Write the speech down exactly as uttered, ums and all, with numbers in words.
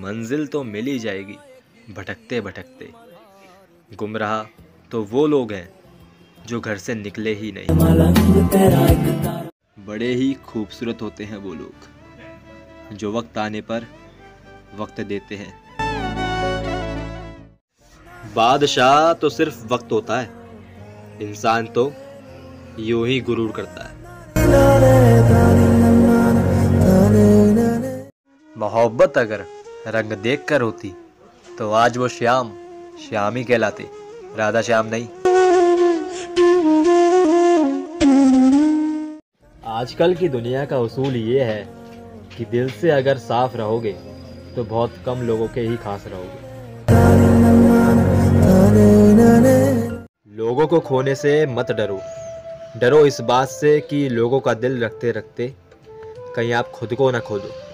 मंजिल तो मिल ही जाएगी भटकते भटकते। गुमराह तो वो लोग हैं जो घर से निकले ही नहीं। बड़े ही खूबसूरत होते हैं वो लोग जो वक्त आने पर वक्त देते हैं। बादशाह तो सिर्फ वक्त होता है, इंसान तो यूं ही गुरूर करता है। मोहब्बत अगर रंग देखकर होती तो आज वो श्याम श्याम ही कहलाते, राधा श्याम नहीं। आजकल की दुनिया का उसूल ये है कि दिल से अगर साफ रहोगे तो बहुत कम लोगों के ही खास रहोगे। लोगों को खोने से मत डरो, डरो इस बात से कि लोगों का दिल रखते रखते कहीं आप खुद को ना खो दो।